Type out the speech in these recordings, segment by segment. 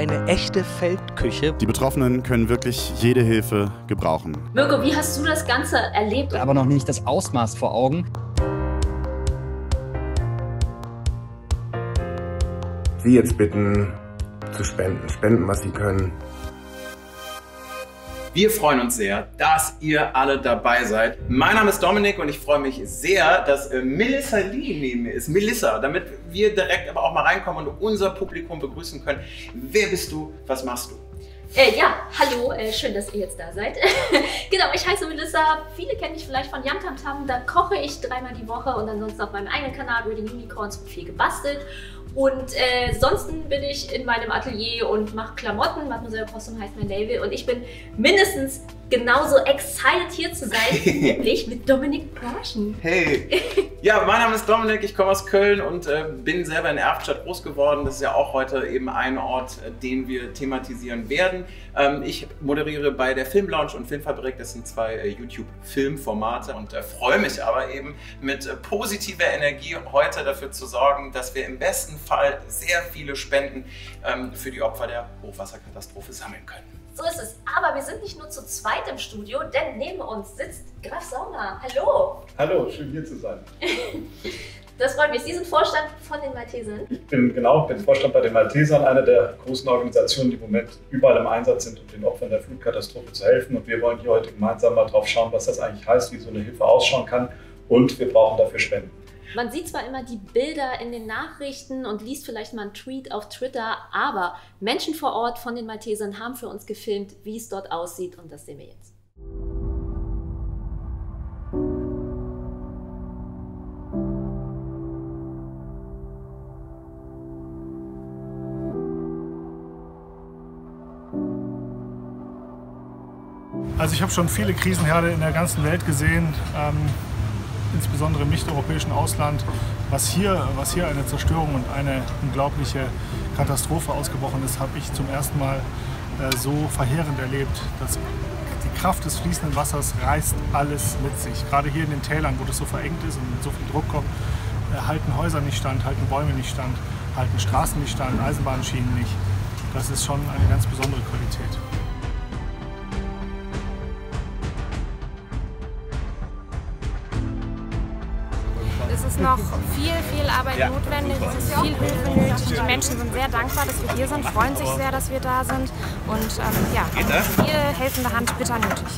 eine echte Feldküche. Die Betroffenen können wirklich jede Hilfe gebrauchen. Mirko, wie hast du das Ganze erlebt? Aber noch nicht das Ausmaß vor Augen. Sie jetzt bitten, zu spenden. Spenden, was sie können. Wir freuen uns sehr, dass ihr alle dabei seid. Mein Name ist Dominik und ich freue mich sehr, dass Melissa Lee neben mir ist. Melissa, damit wir direkt aber auch mal reinkommen und unser Publikum begrüßen können. Wer bist du? Was machst du? Ja, hallo, schön, dass ihr jetzt da seid. Genau, ich heiße Melissa, viele kennen mich vielleicht von Yumtamtam, da koche ich dreimal die Woche und ansonsten auf meinem eigenen Kanal Reading Unicorns viel gebastelt. Und ansonsten bin ich in meinem Atelier und mache Klamotten, Mademoiselle Possum heißt mein Label und ich bin mindestens genauso excited hier zu sein, nämlich mit Dominik Porschen. Hey! Ja, mein Name ist Dominik, ich komme aus Köln und bin selber in Erftstadt groß geworden. Das ist ja auch heute eben ein Ort, den wir thematisieren werden. Ich moderiere bei der Filmlaunch und Filmfabrik, das sind zwei YouTube-Filmformate und freue mich aber eben mit positiver Energie heute dafür zu sorgen, dass wir im besten Fall sehr viele Spenden für die Opfer der Hochwasserkatastrophe sammeln können. So ist es. Aber wir sind nicht nur zu zweit im Studio, denn neben uns sitzt Graf Saurma. Hallo! Hallo, schön hier zu sein. Das freut mich. Sie sind Vorstand von den Maltesern? Ich bin, genau, Vorstand bei den Maltesern, einer der großen Organisationen, die im Moment überall im Einsatz sind, um den Opfern der Flutkatastrophe zu helfen. Und wir wollen hier heute gemeinsam mal drauf schauen, was das eigentlich heißt, wie so eine Hilfe ausschauen kann. Und wir brauchen dafür Spenden. Man sieht zwar immer die Bilder in den Nachrichten und liest vielleicht mal einen Tweet auf Twitter, aber Menschen vor Ort von den Maltesern haben für uns gefilmt, wie es dort aussieht und das sehen wir jetzt. Also ich habe schon viele Krisenherde in der ganzen Welt gesehen. Insbesondere im nicht-europäischen Ausland, was hier eine Zerstörung und eine unglaubliche Katastrophe ausgebrochen ist, habe ich zum ersten Mal so verheerend erlebt, dass die Kraft des fließenden Wassers reißt alles mit sich. Gerade hier in den Tälern, wo das so verengt ist und mit so viel Druck kommt, halten Häuser nicht stand, halten Bäume nicht stand, halten Straßen nicht stand, Eisenbahnschienen nicht. Das ist schon eine ganz besondere Qualität. Noch viel Arbeit notwendig, es ist viel Hilfe nötig. Die Menschen sind sehr dankbar, dass wir hier sind, freuen sich sehr, dass wir da sind und ja, viel helfende Hand bitter nötig.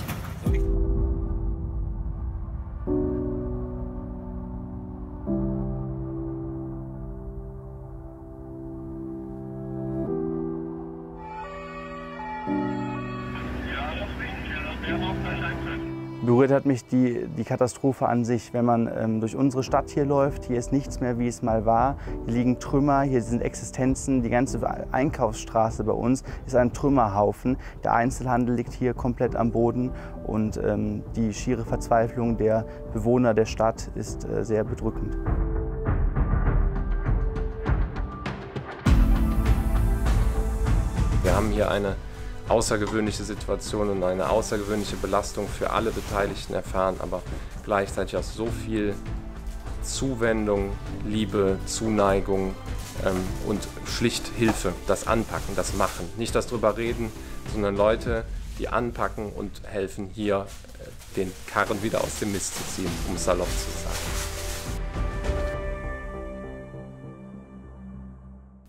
Berührt hat mich die Katastrophe an sich, wenn man durch unsere Stadt hier läuft. Hier ist nichts mehr, wie es mal war. Hier liegen Trümmer, hier sind Existenzen. Die ganze Einkaufsstraße bei uns ist ein Trümmerhaufen. Der Einzelhandel liegt hier komplett am Boden. Und die schiere Verzweiflung der Bewohner der Stadt ist sehr bedrückend. Wir haben hier eine außergewöhnliche Situationen und eine außergewöhnliche Belastung für alle Beteiligten erfahren, aber gleichzeitig auch so viel Zuwendung, Liebe, Zuneigung und schlicht Hilfe. Das Anpacken, das Machen. Nicht das drüber reden, sondern Leute, die anpacken und helfen, hier den Karren wieder aus dem Mist zu ziehen, um salopp zu sagen.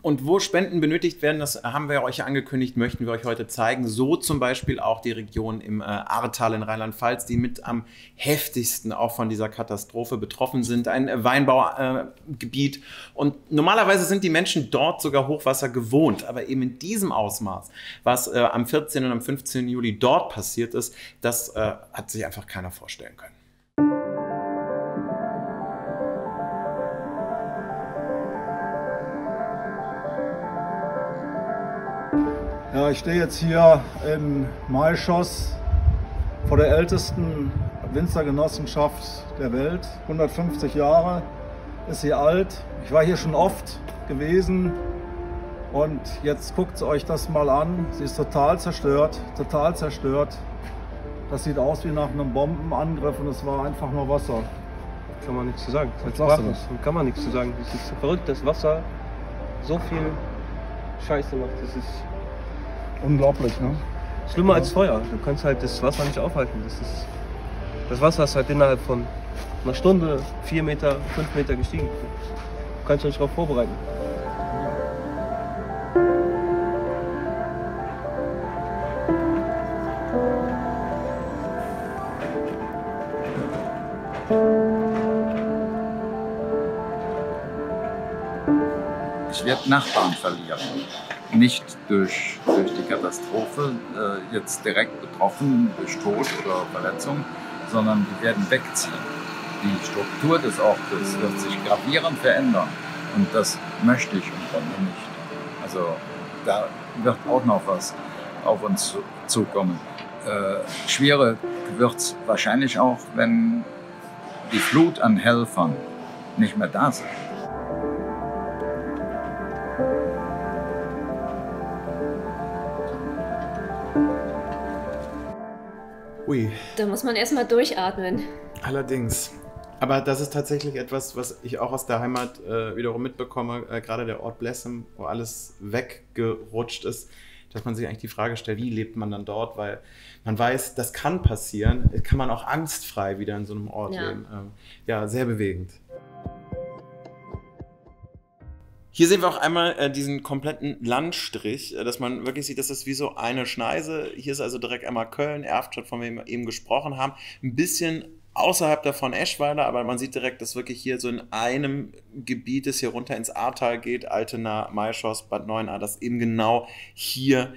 Und wo Spenden benötigt werden, das haben wir euch angekündigt, möchten wir euch heute zeigen. So zum Beispiel auch die Region im Ahrtal in Rheinland-Pfalz, die mit am heftigsten auch von dieser Katastrophe betroffen sind. Ein Weinbaugebiet. Und normalerweise sind die Menschen dort sogar Hochwasser gewohnt. Aber eben in diesem Ausmaß, was am 14. und am 15. Juli dort passiert ist, das hat sich einfach keiner vorstellen können. Ja, ich stehe jetzt hier in Maischoss vor der ältesten Winzergenossenschaft der Welt. 150 Jahre ist sie alt. Ich war hier schon oft gewesen und jetzt guckt euch das mal an. Sie ist total zerstört, total zerstört. Das sieht aus wie nach einem Bombenangriff und es war einfach nur Wasser. Kann man nichts zu sagen. Was sagst du das? Kann man nichts zu sagen. Es ist verrückt, dass Wasser so viel Scheiße macht. Das ist unglaublich, ne? Schlimmer als Feuer. Du kannst halt das Wasser nicht aufhalten. Das Wasser ist halt innerhalb von einer Stunde 4 Meter, 5 Meter gestiegen. Du kannst dich nicht darauf vorbereiten. Ich werde Nachbarn verlieren. Nicht durch die Katastrophe jetzt direkt betroffen, durch Tod oder Verletzung, sondern die werden wegziehen. Die Struktur des Ortes wird sich gravierend verändern. Und das möchte ich im Grunde nicht. Also da wird auch noch was auf uns zukommen. Schwierig wird es wahrscheinlich auch, wenn die Flut an Helfern nicht mehr da sind. Ui. Da muss man erstmal durchatmen. Allerdings. Aber das ist tatsächlich etwas, was ich auch aus der Heimat wiederum mitbekomme, gerade der Ort Blessem, wo alles weggerutscht ist, dass man sich eigentlich die Frage stellt, wie lebt man dann dort? Weil man weiß, das kann passieren, kann man auch angstfrei wieder in so einem Ort leben. Ja, sehr bewegend. Hier sehen wir auch einmal diesen kompletten Landstrich, dass man wirklich sieht, dass das wie so eine Schneise. Hier ist also direkt einmal Köln, Erftstadt, von dem wir eben gesprochen haben. Ein bisschen außerhalb davon Eschweiler, aber man sieht direkt, dass wirklich hier so in einem Gebiet es hier runter ins Ahrtal geht, Altena, Maischoss, Bad Neuenahr, dass eben genau hier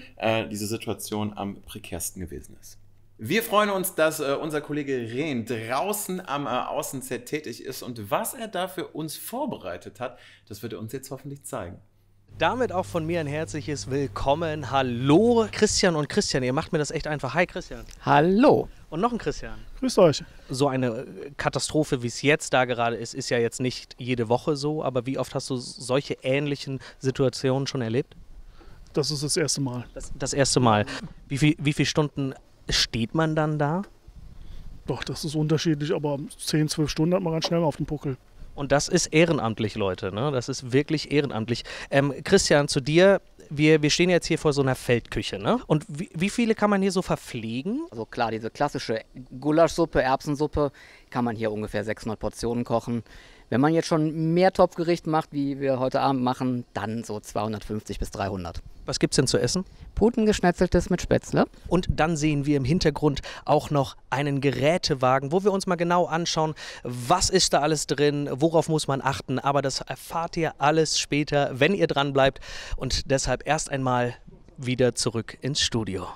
diese Situation am prekärsten gewesen ist. Wir freuen uns, dass unser Kollege Rehn draußen am Außenset tätig ist und was er da für uns vorbereitet hat, das wird er uns jetzt hoffentlich zeigen. Damit auch von mir ein herzliches Willkommen. Hallo Christian und Christian, ihr macht mir das echt einfach. Hi Christian. Hallo. Und noch ein Christian. Grüßt euch. So eine Katastrophe, wie es jetzt da gerade ist, ist ja jetzt nicht jede Woche so, aber wie oft hast du solche ähnlichen Situationen schon erlebt? Das ist das erste Mal. Das erste Mal. Wie viele Stunden steht man dann da? Doch, das ist unterschiedlich, aber 10, 12 Stunden hat man ganz schnell auf dem Puckel. Und das ist ehrenamtlich, Leute, ne? Das ist wirklich ehrenamtlich. Christian, zu dir, wir stehen jetzt hier vor so einer Feldküche, ne? Und wie viele kann man hier so verpflegen? Also klar, diese klassische Gulaschsuppe, Erbsensuppe kann man hier ungefähr 600 Portionen kochen. Wenn man jetzt schon mehr Topfgericht macht, wie wir heute Abend machen, dann so 250 bis 300. Was gibt's denn zu essen? Putengeschnetzeltes mit Spätzle. Und dann sehen wir im Hintergrund auch noch einen Gerätewagen, wo wir uns mal genau anschauen, was ist da alles drin, worauf muss man achten. Aber das erfahrt ihr alles später, wenn ihr dran bleibt. Und deshalb erst einmal wieder zurück ins Studio.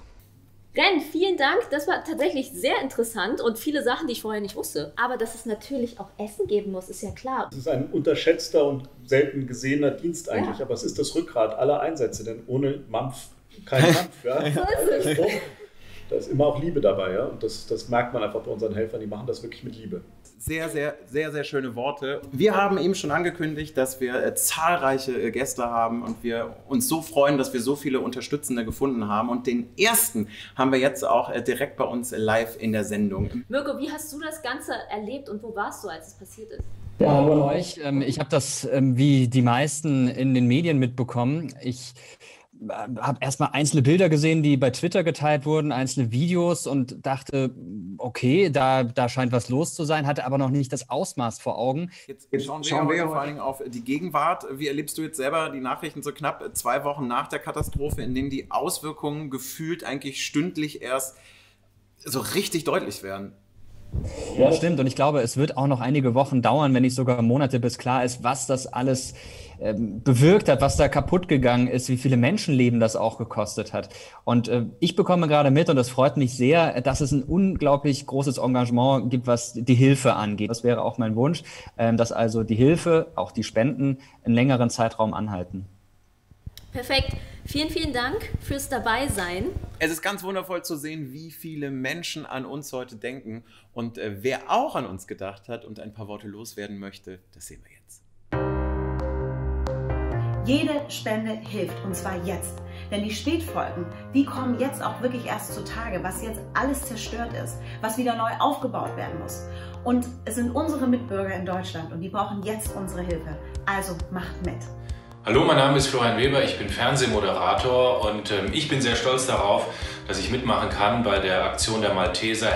Ren, vielen Dank. Das war tatsächlich sehr interessant und viele Sachen, die ich vorher nicht wusste. Aber dass es natürlich auch Essen geben muss, ist ja klar. Es ist ein unterschätzter und selten gesehener Dienst eigentlich, aber es ist das Rückgrat aller Einsätze, denn ohne Mampf kein Mampf. Ja? Also, da ist immer auch Liebe dabei, ja? Und das merkt man einfach bei unseren Helfern, die machen das wirklich mit Liebe. Sehr, sehr, sehr, sehr schöne Worte. Wir haben eben schon angekündigt, dass wir zahlreiche Gäste haben und wir uns so freuen, dass wir so viele Unterstützende gefunden haben. Und den ersten haben wir jetzt auch direkt bei uns live in der Sendung. Mirko, wie hast du das Ganze erlebt und wo warst du, als es passiert ist? Ja, hallo an euch. Ich habe das, wie die meisten, in den Medien mitbekommen. Ich habe erstmal einzelne Bilder gesehen, die bei Twitter geteilt wurden, einzelne Videos und dachte, okay, da scheint was los zu sein, hatte aber noch nicht das Ausmaß vor Augen. Jetzt schauen wir vor allen Dingen auf die Gegenwart. Wie erlebst du jetzt selber die Nachrichten so knapp 2 Wochen nach der Katastrophe, in denen die Auswirkungen gefühlt eigentlich stündlich erst so richtig deutlich werden? Ja, stimmt. Und ich glaube, es wird auch noch einige Wochen dauern, wenn nicht sogar Monate, bis klar ist, was das alles bewirkt hat, was da kaputt gegangen ist, wie viele Menschenleben das auch gekostet hat. Und ich bekomme gerade mit, und das freut mich sehr, dass es ein unglaublich großes Engagement gibt, was die Hilfe angeht. Das wäre auch mein Wunsch, dass also die Hilfe, auch die Spenden, einen längeren Zeitraum anhalten. Perfekt. Vielen, vielen Dank fürs Dabeisein. Es ist ganz wundervoll zu sehen, wie viele Menschen an uns heute denken. Und wer auch an uns gedacht hat und ein paar Worte loswerden möchte, das sehen wir jetzt. Jede Spende hilft, und zwar jetzt. Denn die Spätfolgen, die kommen jetzt auch wirklich erst zutage, was jetzt alles zerstört ist, was wieder neu aufgebaut werden muss. Und es sind unsere Mitbürger in Deutschland und die brauchen jetzt unsere Hilfe. Also macht mit. Hallo, mein Name ist Florian Weber, ich bin Fernsehmoderator und ich bin sehr stolz darauf, dass ich mitmachen kann bei der Aktion der Malteser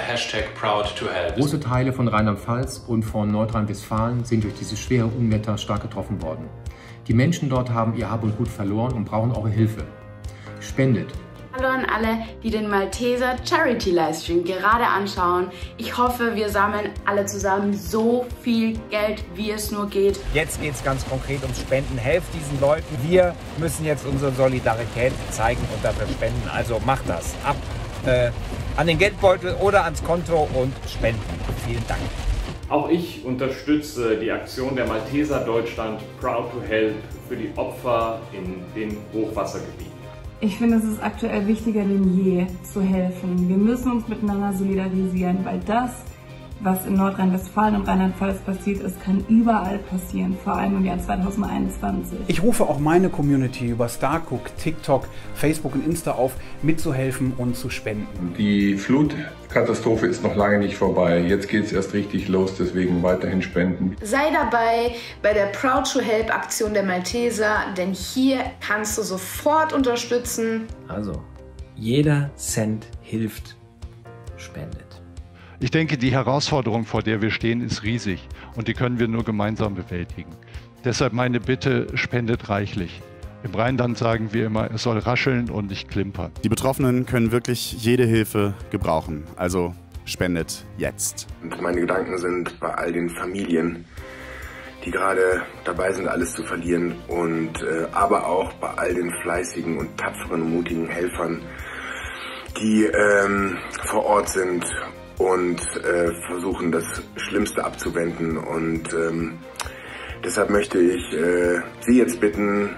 #ProudToHelp. Große Teile von Rheinland-Pfalz und von Nordrhein-Westfalen sind durch dieses schwere Unwetter stark getroffen worden. Die Menschen dort haben ihr Hab und Gut verloren und brauchen eure Hilfe. Spendet! Hallo an alle, die den Malteser Charity-Livestream gerade anschauen. Ich hoffe, wir sammeln alle zusammen so viel Geld, wie es nur geht. Jetzt geht es ganz konkret ums Spenden. Helft diesen Leuten. Wir müssen jetzt unsere Solidarität zeigen und dafür spenden. Also macht das. Ab an den Geldbeutel oder ans Konto und spenden. Vielen Dank. Auch ich unterstütze die Aktion der Malteser Deutschland Proud to Help für die Opfer in den Hochwassergebieten. Ich finde, es ist aktuell wichtiger denn je, zu helfen. Wir müssen uns miteinander solidarisieren, weil das, was in Nordrhein-Westfalen und Rheinland-Pfalz passiert ist, kann überall passieren, vor allem im Jahr 2021. Ich rufe auch meine Community über StarCook, TikTok, Facebook und Insta auf, mitzuhelfen und zu spenden. Die Flutkatastrophe ist noch lange nicht vorbei. Jetzt geht es erst richtig los, deswegen weiterhin spenden. Sei dabei bei der Proud to Help Aktion der Malteser, denn hier kannst du sofort unterstützen. Also, jeder Cent hilft, spendet. Ich denke, die Herausforderung, vor der wir stehen, ist riesig und die können wir nur gemeinsam bewältigen. Deshalb meine Bitte, spendet reichlich. Im Rheinland sagen wir immer, es soll rascheln und nicht klimpern. Die Betroffenen können wirklich jede Hilfe gebrauchen, also spendet jetzt. Und meine Gedanken sind bei all den Familien, die gerade dabei sind, alles zu verlieren, und aber auch bei all den fleißigen und tapferen und mutigen Helfern, die vor Ort sind und versuchen, das Schlimmste abzuwenden. Und deshalb möchte ich Sie jetzt bitten,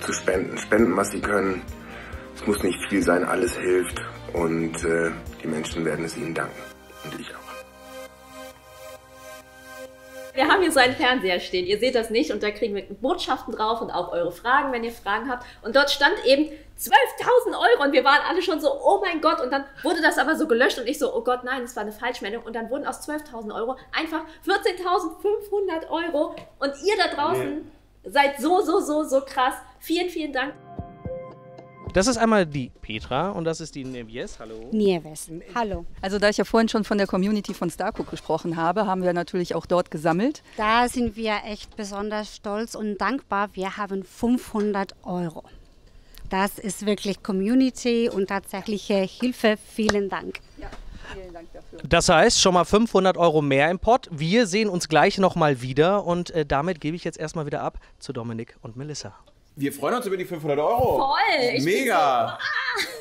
zu spenden. Spenden, was Sie können. Es muss nicht viel sein, alles hilft. Und die Menschen werden es Ihnen danken. Und ich auch. Wir haben hier so einen Fernseher stehen. Ihr seht das nicht. Und da kriegen wir Botschaften drauf und auch eure Fragen, wenn ihr Fragen habt. Und dort stand eben 12.000 Euro und wir waren alle schon so, oh mein Gott. Und dann wurde das aber so gelöscht und ich so, oh Gott, nein, das war eine Falschmeldung. Und dann wurden aus 12.000 Euro einfach 14.500 Euro. Und ihr da draußen seid so krass. Vielen, vielen Dank. Das ist einmal die Petra und das ist die Nieves. Hallo. Nieves, hallo. Also da ich ja vorhin schon von der Community von StarCook gesprochen habe, haben wir natürlich auch dort gesammelt. Da sind wir echt besonders stolz und dankbar. Wir haben 500 Euro. Das ist wirklich Community und tatsächliche Hilfe. Vielen Dank. Ja, vielen Dank dafür. Das heißt, schon mal 500 Euro mehr im Pott. Wir sehen uns gleich nochmal wieder und damit gebe ich jetzt erstmal wieder ab zu Dominik und Melissa. Wir freuen uns über die 500 Euro. Voll! Ich mega!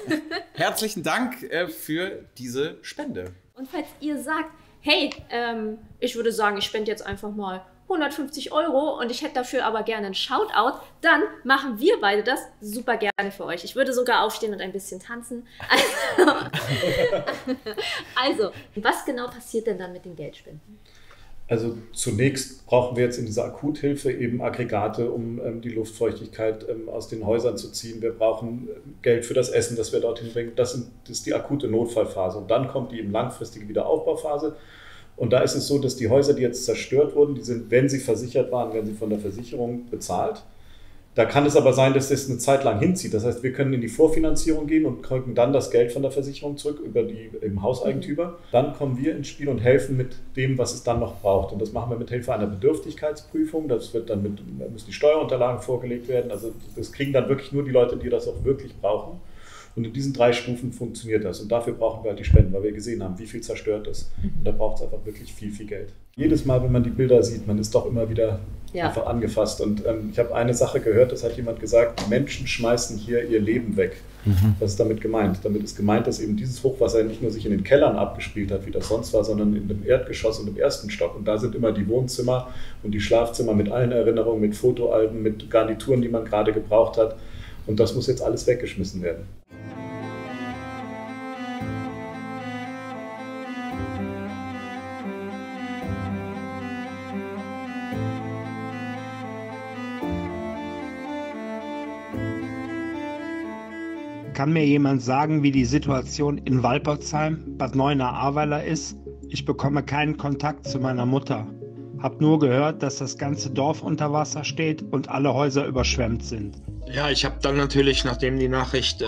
So, herzlichen Dank für diese Spende. Und falls ihr sagt, hey, ich würde sagen, ich spende jetzt einfach mal 150 Euro und ich hätte dafür aber gerne einen Shoutout, dann machen wir beide das super gerne für euch. Ich würde sogar aufstehen und ein bisschen tanzen. Also was genau passiert denn dann mit dem Geldspenden? Also zunächst brauchen wir jetzt in dieser Akuthilfe eben Aggregate, um die Luftfeuchtigkeit aus den Häusern zu ziehen. Wir brauchen Geld für das Essen, das wir dorthin bringen. Das ist die akute Notfallphase. Und dann kommt die eben langfristige Wiederaufbauphase. Und da ist es so, dass die Häuser, die jetzt zerstört wurden, die sind, wenn sie versichert waren, werden sie von der Versicherung bezahlt. Da kann es aber sein, dass das eine Zeit lang hinzieht. Das heißt, wir können in die Vorfinanzierung gehen und kriegen dann das Geld von der Versicherung zurück über die im Hauseigentümer. Dann kommen wir ins Spiel und helfen mit dem, was es dann noch braucht. Und das machen wir mit Hilfe einer Bedürftigkeitsprüfung. Das wird dann da müssen die Steuerunterlagen vorgelegt werden. Also das kriegen dann wirklich nur die Leute, die das auch wirklich brauchen. Und in diesen 3 Stufen funktioniert das. Und dafür brauchen wir halt die Spenden, weil wir gesehen haben, wie viel zerstört ist. Und da braucht es einfach wirklich viel, viel Geld. Jedes Mal, wenn man die Bilder sieht, man ist doch immer wieder einfach angefasst. Und ich habe eine Sache gehört, das hat jemand gesagt, Menschen schmeißen hier ihr Leben weg. Was ist damit gemeint? Damit ist gemeint, dass eben dieses Hochwasser nicht nur sich in den Kellern abgespielt hat, wie das sonst war, sondern in dem Erdgeschoss und im ersten Stock. Und da sind immer die Wohnzimmer und die Schlafzimmer mit allen Erinnerungen, mit Fotoalben, mit Garnituren, die man gerade gebraucht hat. Und das muss jetzt alles weggeschmissen werden. Kann mir jemand sagen, wie die Situation in Walporzheim, Bad Neuenahr-Ahrweiler ist? Ich bekomme keinen Kontakt zu meiner Mutter. Hab nur gehört, dass das ganze Dorf unter Wasser steht und alle Häuser überschwemmt sind. Ja, ich habe dann natürlich, nachdem die Nachricht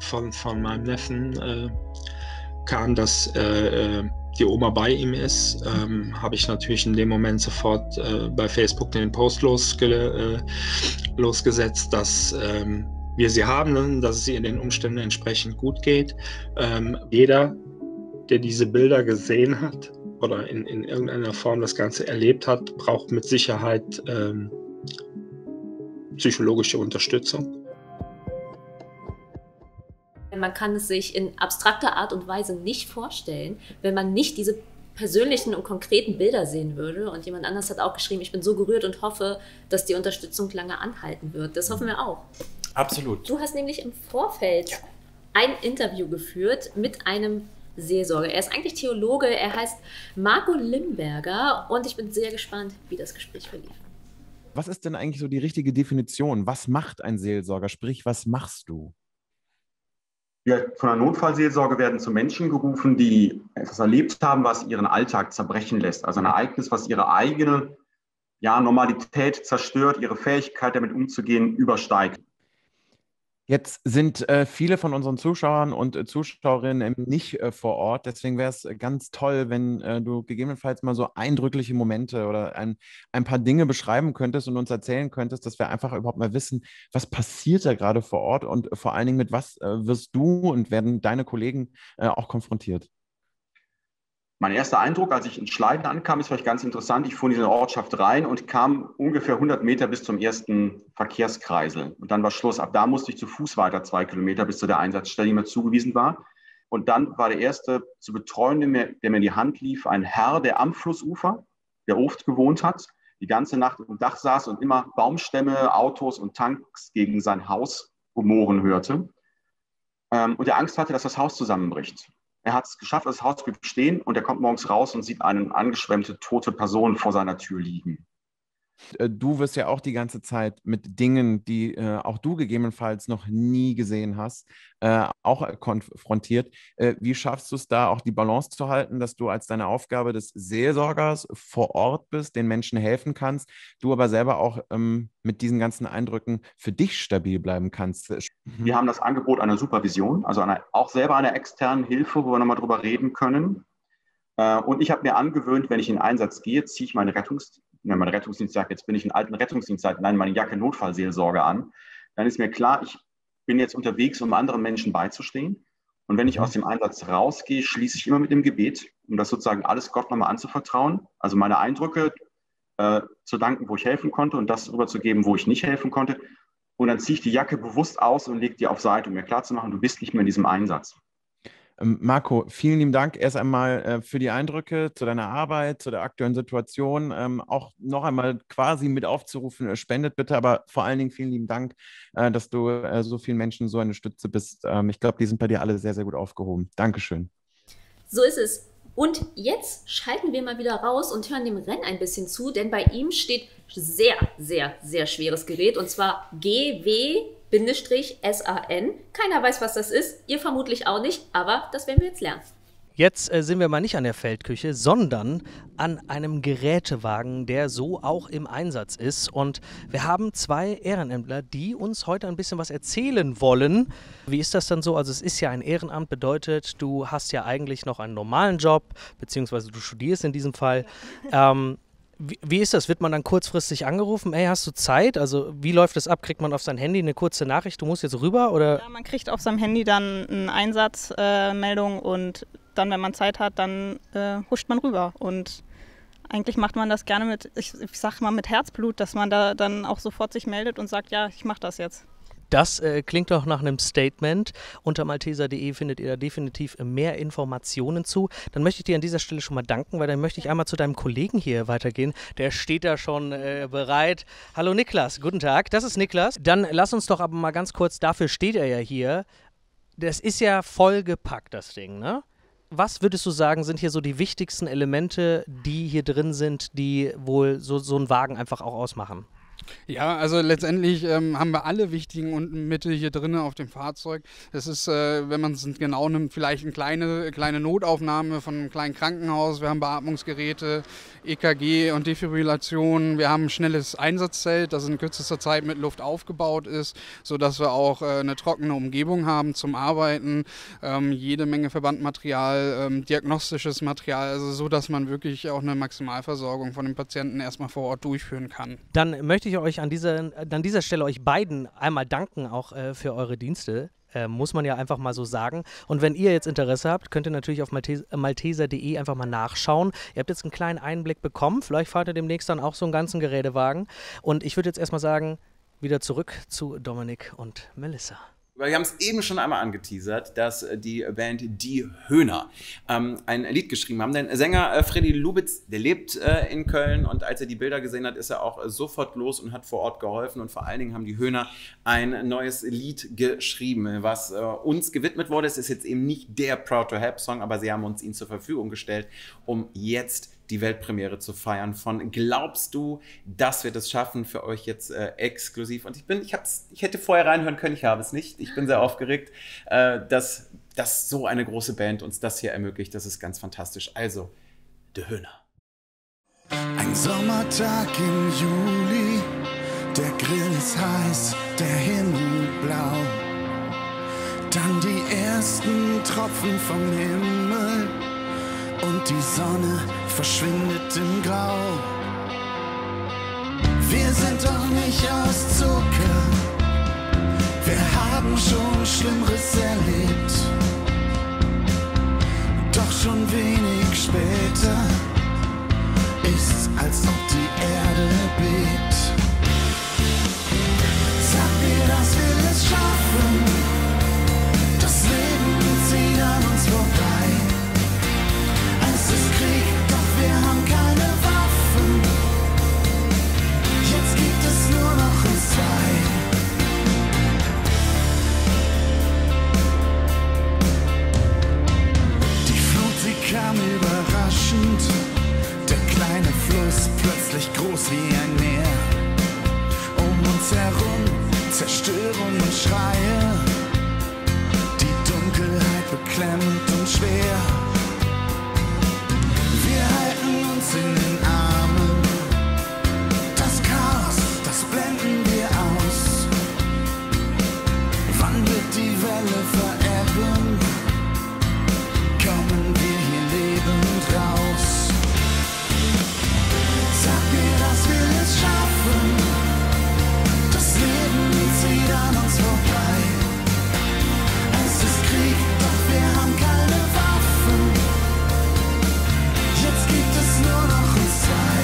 von meinem Neffen kam, dass die Oma bei ihm ist, habe ich natürlich in dem Moment sofort bei Facebook den Post losgesetzt, dass wir sie haben, dass es ihr den Umständen entsprechend gut geht. Jeder, der diese Bilder gesehen hat oder in irgendeiner Form das Ganze erlebt hat, braucht mit Sicherheit psychologische Unterstützung. Man kann es sich in abstrakter Art und Weise nicht vorstellen, wenn man nicht diese persönlichen und konkreten Bilder sehen würde. Und jemand anders hat auch geschrieben, ich bin so gerührt und hoffe, dass die Unterstützung lange anhalten wird. Das hoffen wir auch. Absolut. Du hast nämlich im Vorfeld ein Interview geführt mit einem Seelsorger. Er ist eigentlich Theologe, er heißt Marco Limberger und ich bin sehr gespannt, wie das Gespräch verlief. Was ist denn eigentlich so die richtige Definition? Was macht ein Seelsorger? Sprich, was machst du? Wir von der Notfallseelsorge werden zu Menschen gerufen, die etwas erlebt haben, was ihren Alltag zerbrechen lässt. Also ein Ereignis, was ihre eigene Normalität zerstört, ihre Fähigkeit, damit umzugehen, übersteigt. Jetzt sind viele von unseren Zuschauern und Zuschauerinnen nicht vor Ort. Deswegen wäre es ganz toll, wenn du gegebenenfalls mal so eindrückliche Momente oder ein paar Dinge beschreiben könntest und uns erzählen könntest, dass wir einfach überhaupt mal wissen, was passiert da gerade vor Ort und vor allen Dingen mit was wirst du und werden deine Kollegen auch konfrontiert. Mein erster Eindruck, als ich in Schleiden ankam, ist vielleicht ganz interessant. Ich fuhr in diese Ortschaft rein und kam ungefähr 100 Meter bis zum ersten Verkehrskreisel. Und dann war Schluss. Ab da musste ich zu Fuß weiter 2 Kilometer bis zu der Einsatzstelle, die mir zugewiesen war. Und dann war der erste zu betreuende, der mir in die Hand lief, ein Herr, der am Flussufer, der oft gewohnt hat, die ganze Nacht im Dach saß und immer Baumstämme, Autos und Tanks gegen sein Haus rumoren hörte. Und der Angst hatte, dass das Haus zusammenbricht. Er hat es geschafft, das Haus zu bestehen und er kommt morgens raus und sieht eine angeschwemmte, tote Person vor seiner Tür liegen. Du wirst ja auch die ganze Zeit mit Dingen, die auch du gegebenenfalls noch nie gesehen hast, auch konfrontiert. Wie schaffst du es da auch die Balance zu halten, dass du als deine Aufgabe des Seelsorgers vor Ort bist, den Menschen helfen kannst, du aber selber auch mit diesen ganzen Eindrücken für dich stabil bleiben kannst? Wir haben das Angebot einer Supervision, also auch selber einer externen Hilfe, wo wir nochmal drüber reden können. Und ich habe mir angewöhnt, wenn ich in den Einsatz gehe, ziehe ich meine Rettungsdienstjacke, jetzt bin ich in alten Rettungsdienstjacke, nein, meine Jacke Notfallseelsorge an, dann ist mir klar, ich bin jetzt unterwegs, um anderen Menschen beizustehen. Und wenn ich aus dem Einsatz rausgehe, schließe ich immer mit dem Gebet, um das sozusagen alles Gott nochmal anzuvertrauen, also meine Eindrücke zu danken, wo ich helfen konnte und das rüberzugeben, wo ich nicht helfen konnte. Und dann ziehe ich die Jacke bewusst aus und lege die auf Seite, um mir klarzumachen, du bist nicht mehr in diesem Einsatz. Marco, vielen lieben Dank erst einmal für die Eindrücke zu deiner Arbeit, zu der aktuellen Situation. Auch noch einmal quasi mit aufzurufen, spendet bitte, aber vor allen Dingen vielen lieben Dank, dass du so vielen Menschen so eine Stütze bist. Ich glaube, die sind bei dir alle sehr, sehr gut aufgehoben. Dankeschön. So ist es. Und jetzt schalten wir mal wieder raus und hören dem Rennen ein bisschen zu, denn bei ihm steht sehr, sehr, sehr schweres Gerät und zwar GW-SAN. Keiner weiß, was das ist, ihr vermutlich auch nicht, aber das werden wir jetzt lernen. Jetzt sind wir mal nicht an der Feldküche, sondern an einem Gerätewagen, der so auch im Einsatz ist. Und wir haben 2 Ehrenämtler, die uns heute ein bisschen was erzählen wollen. Wie ist das dann so? Also es ist ja ein Ehrenamt, bedeutet, du hast ja eigentlich noch einen normalen Job, beziehungsweise du studierst in diesem Fall. Wie ist das? Wird man dann kurzfristig angerufen? Ey, hast du Zeit? Also wie läuft das ab? Kriegt man auf sein Handy eine kurze Nachricht, du musst jetzt rüber? Oder? Ja, man kriegt auf seinem Handy dann eine Einsatzmeldung und dann, wenn man Zeit hat, dann huscht man rüber. Und eigentlich macht man das gerne mit, ich sag mal, mit Herzblut, dass man da dann auch sofort sich meldet und sagt, ja, ich mache das jetzt. Das klingt doch nach einem Statement. Unter malteser.de findet ihr da definitiv mehr Informationen zu. Dann möchte ich dir an dieser Stelle schon mal danken, weil dann möchte ich einmal zu deinem Kollegen hier weitergehen. Der steht da schon bereit. Hallo Niklas, guten Tag. Das ist Niklas. Dann lass uns doch aber mal ganz kurz, dafür steht er ja hier. Das ist ja vollgepackt, das Ding, ne? Was würdest du sagen, sind hier so die wichtigsten Elemente, die hier drin sind, die wohl so einen Wagen einfach auch ausmachen? Ja, also letztendlich haben wir alle wichtigen Mittel hier drin auf dem Fahrzeug. Es ist, wenn man es genau nimmt, vielleicht eine kleine Notaufnahme von einem kleinen Krankenhaus. Wir haben Beatmungsgeräte, EKG und Defibrillation. Wir haben ein schnelles Einsatzzelt, das in kürzester Zeit mit Luft aufgebaut ist, sodass wir auch eine trockene Umgebung haben zum Arbeiten. Jede Menge Verbandmaterial, diagnostisches Material, also so, dass man wirklich auch eine Maximalversorgung von den Patienten erstmal vor Ort durchführen kann. Dann möchte ich euch an dieser Stelle euch beiden einmal danken, auch für eure Dienste. Muss man ja einfach mal so sagen. Und wenn ihr jetzt Interesse habt, könnt ihr natürlich auf malteser.de einfach mal nachschauen. Ihr habt jetzt einen kleinen Einblick bekommen. Vielleicht fahrt ihr demnächst dann auch so einen ganzen Gerätewagen. Und ich würde jetzt erstmal sagen, wieder zurück zu Dominik und Melissa. Wir haben es eben schon einmal angeteasert, dass die Band Die Höhner ein Lied geschrieben haben. Denn Sänger Freddy Lubitz, der lebt in Köln, und als er die Bilder gesehen hat, ist er auch sofort los und hat vor Ort geholfen. Und vor allen Dingen haben Die Höhner ein neues Lied geschrieben, was uns gewidmet wurde. Es ist jetzt eben nicht der Proud to Help Song, aber sie haben uns ihn zur Verfügung gestellt, um jetzt die Weltpremiere zu feiern von Glaubst du, dass wir das schaffen, für euch jetzt exklusiv. Und ich hätte vorher reinhören können, ich habe es nicht. Ich bin sehr aufgeregt, dass so eine große Band uns das hier ermöglicht. Das ist ganz fantastisch. Also, Die Höhner. Ein Sommertag im Juli, der Grill ist heiß, der Himmel blau. Dann die ersten Tropfen vom Himmel. Und die Sonne verschwindet im Grau. Wir sind doch nicht aus Zucker. Wir haben schon Schlimmeres erlebt. Doch schon wenig später ist's, als ob die Erde bebt. Sag mir, dass wir es schaffen. Das Leben zieht an uns vorbei. Es ist Krieg, doch wir haben keine Waffen. Jetzt gibt es nur noch uns zwei. Die Flut, sie kam überraschend. Der kleine Fluss, plötzlich groß wie ein Meer. Um uns herum Zerstörung und Schreie. Die Dunkelheit beklemmt und schwer. Uns in den Armen. Das Chaos, das blenden wir aus. Wann wird die Welle verebben? Kommen wir hier lebend raus. Sag mir, dass wir es schaffen. Das Leben zieht an uns vorbei. Es ist Krieg, doch wir haben keine Waffen. Jetzt gibt es nur noch uns zwei.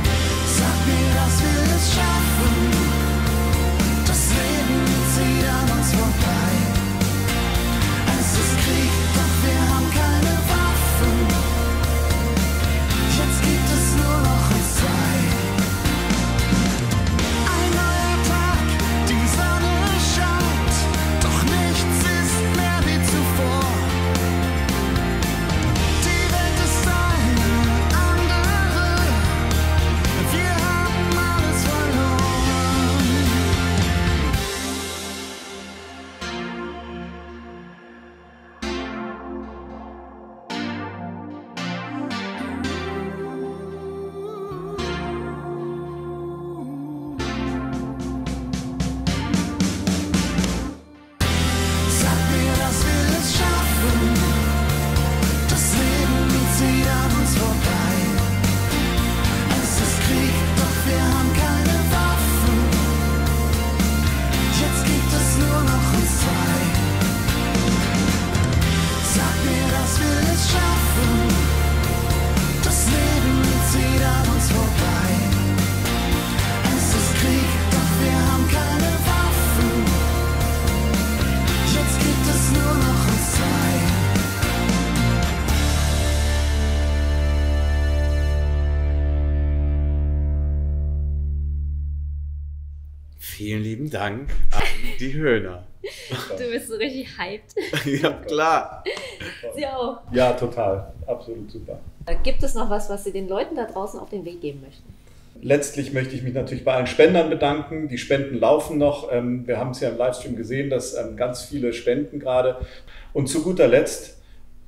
Sag mir, dass wir es schaffen. Das Leben zieht an uns vorbei. Es ist Krieg, doch wir haben keine Waffen. Jetzt gibt es nur noch uns zwei. Ein neuer Tag, die Sonne scheint, doch nichts ist mehr wie zuvor. Vielen lieben Dank an Die Höhner. Du bist so richtig hyped. Ja, klar. Sie auch. Ja, total. Absolut super. Gibt es noch was, was Sie den Leuten da draußen auf den Weg geben möchten? Letztlich möchte ich mich natürlich bei allen Spendern bedanken. Die Spenden laufen noch. Wir haben es ja im Livestream gesehen, dass ganz viele spenden gerade. Und zu guter Letzt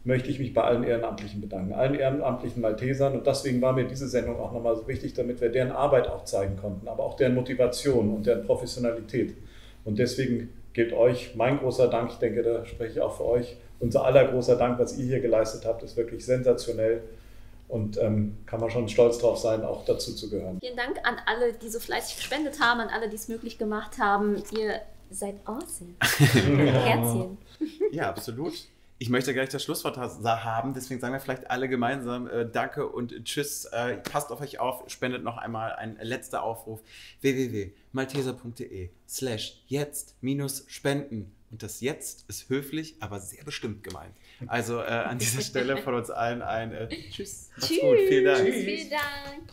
möchte ich mich bei allen Ehrenamtlichen bedanken, allen ehrenamtlichen Maltesern. Und deswegen war mir diese Sendung auch nochmal so wichtig, damit wir deren Arbeit auch zeigen konnten, aber auch deren Motivation und deren Professionalität. Und deswegen gilt euch mein großer Dank. Ich denke, da spreche ich auch für euch. Unser aller großer Dank, was ihr hier geleistet habt, ist wirklich sensationell. Und kann man schon stolz drauf sein, auch dazu zu gehören. Vielen Dank an alle, die so fleißig gespendet haben, an alle, die es möglich gemacht haben. Ihr seid awesome. Herzchen. Ja, absolut. Ich möchte gleich das Schlusswort haben, deswegen sagen wir vielleicht alle gemeinsam Danke und Tschüss. Passt auf euch auf, spendet noch einmal ein letzter Aufruf. www.malteser.de/jetzt-spenden. Und das Jetzt ist höflich, aber sehr bestimmt gemeint. Also an dieser Stelle von uns allen ein Tschüss. Macht's gut, vielen Dank. Vielen Dank.